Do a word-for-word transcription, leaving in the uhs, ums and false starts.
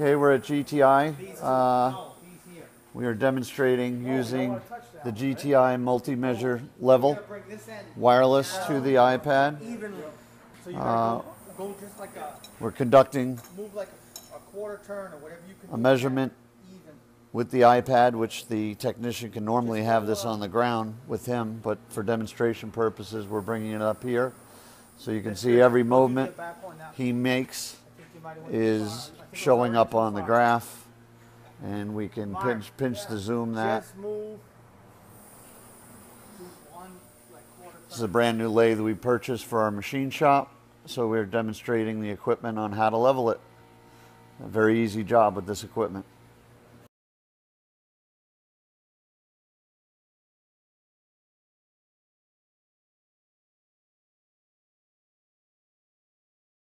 Okay, we're at G T I. Uh, we are demonstrating using the G T I multi-measure level wireless to the iPad. Uh, we're conducting a measurement with the iPad, which the technician can normally have this on the ground with him, but for demonstration purposes, we're bringing it up here. So you can see every movement he makes is showing up on the graph, and we can pinch pinch to zoom that. This is a brand new lathe we purchased for our machine shop, so we're demonstrating the equipment on how to level it. A very easy job with this equipment.